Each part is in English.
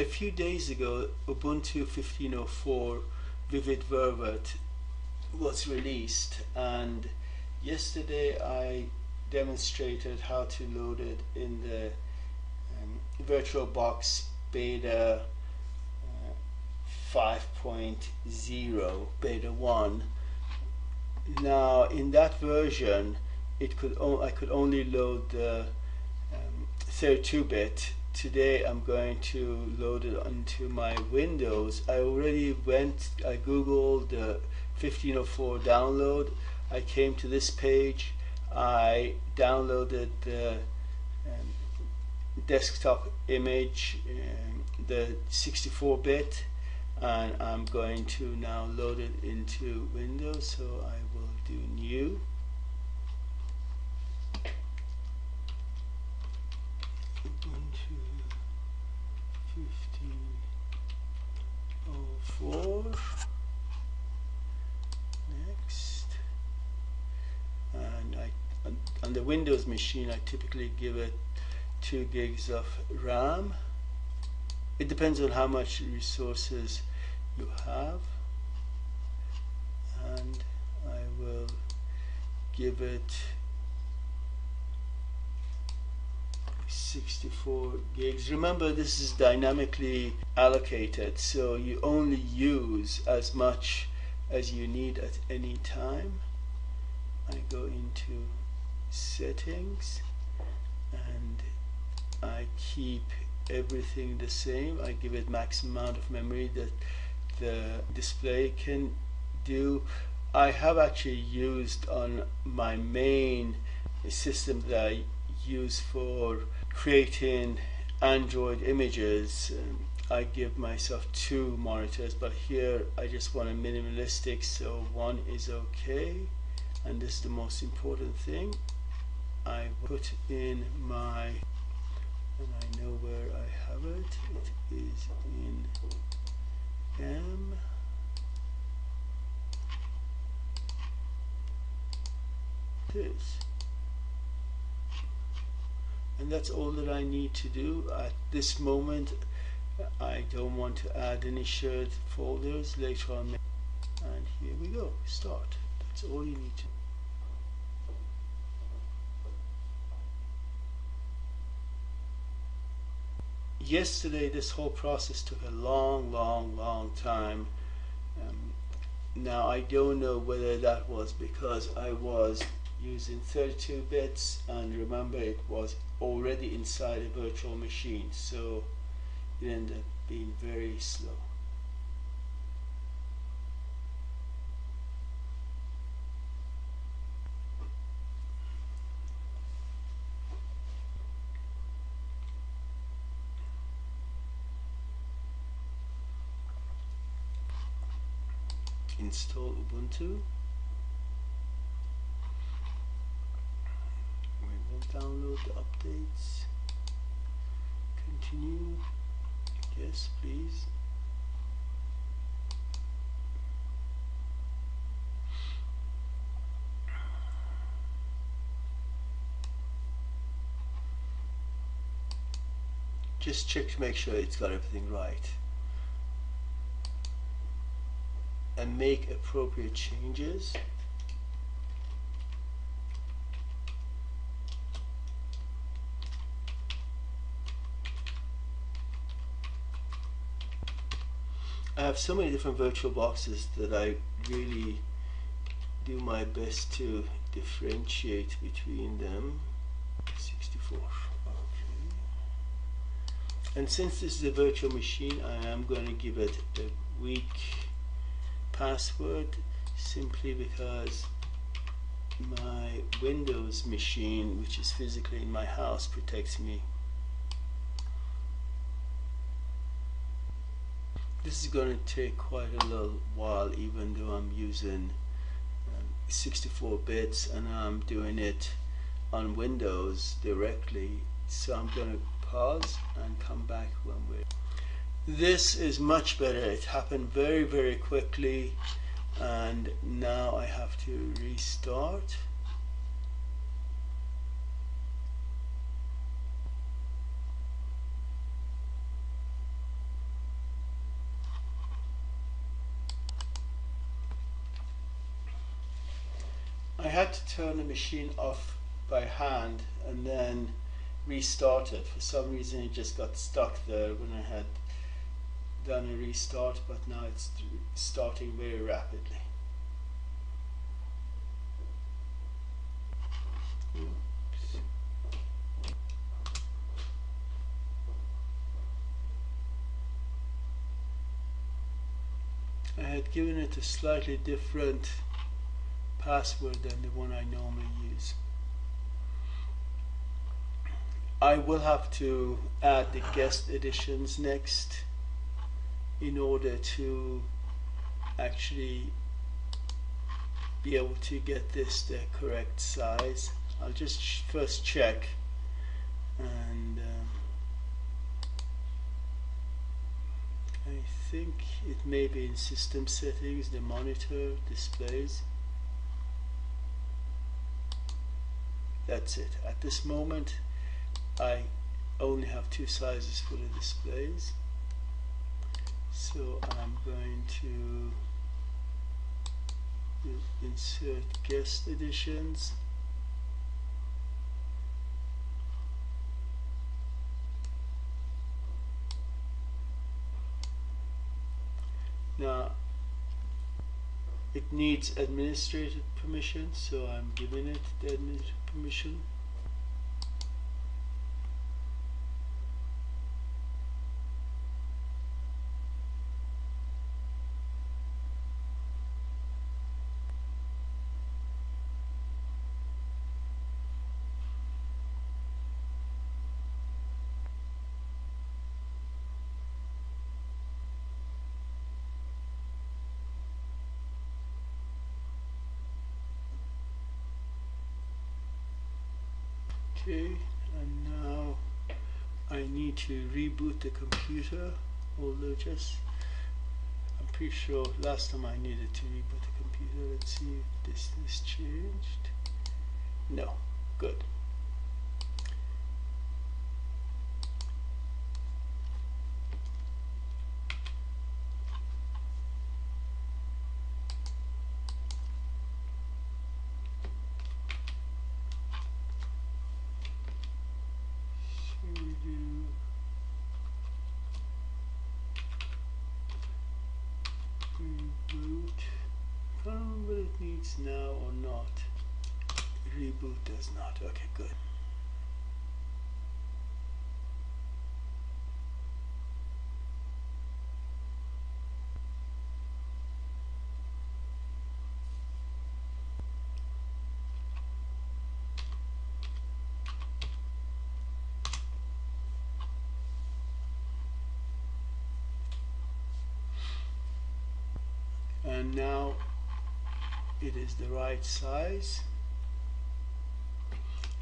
A few days ago, Ubuntu 15.04 Vivid Vervet was released, and yesterday I demonstrated how to load it in the VirtualBox beta 5.0 beta 1. Now in that version I could only load the 32-bit. Today I'm going to load it onto my Windows. I googled the 15.04 download. I came to this page. I downloaded the desktop image, the 64-bit, and I'm going to now load it into Windows. So I will do new. Ubuntu 15.04. Next. And on the Windows machine, I typically give it 2 gigs of RAM. It depends on how much resources you have, and I will give it 64 gigs. Remember, this is dynamically allocated, so you only use as much as you need at any time. I go into settings and I keep everything the same. I give it max amount of memory that the display can do. I have actually used on my main system that I use for creating Android images, I give myself 2 monitors, but here I just want a minimalistic, so 1 is okay, and this is the most important thing. I put in my, and I know where I have it. It is in M. This. And that's all that I need to do at this moment. I don't want to add any shared folders later on. And here we go. Start. That's all you need to do. Yesterday, this whole process took a long time. Now I don't know whether that was because I was using 32 bits, and remember it was already inside a virtual machine, so it ended up being very slow. Install Ubuntu. We will download the updates. Continue. Yes, please. Just check to make sure it's got everything right, and make appropriate changes. I have so many different virtual boxes that I really do my best to differentiate between them. 64. Okay. And since this is a virtual machine, I am going to give it a weak password, simply because my Windows machine, which is physically in my house, protects me. This is going to take quite a little while, even though I'm using 64 bits and I'm doing it on Windows directly. So I'm going to pause and come back when we're. This is much better. It happened very quickly, and now I have to restart. I had to turn the machine off by hand and then restart it. For some reason it just got stuck there when I had done a restart, but now it's starting very rapidly. Oops. I had given it a slightly different password than the one I normally use. I will have to add the guest editions next in order to actually be able to get this the correct size. I'll just first check, and I think it may be in system settings, the monitor displays. That's it. At this moment I only have two sizes for the displays, so I'm going to insert guest editions. Now it needs administrative permission, so I'm giving it the administrative permission. Okay, and now I need to reboot the computer, although I'm pretty sure last time I needed to reboot the computer. Let's see if this has changed. No, good. Now or not? Reboot does not. Okay, good. And now it is the right size,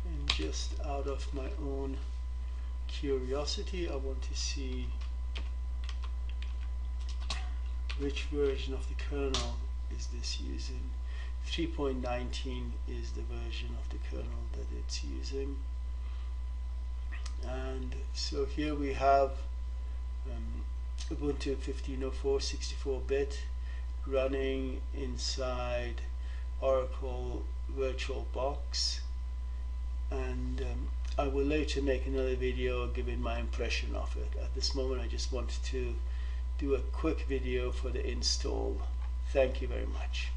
and just out of my own curiosity I want to see which version of the kernel is this using. 3.19 is the version of the kernel that it's using, and so here we have Ubuntu 15.04 64-bit running inside Oracle VirtualBox, and I will later make another video giving my impression of it. At this moment I just wanted to do a quick video for the install. Thank you very much.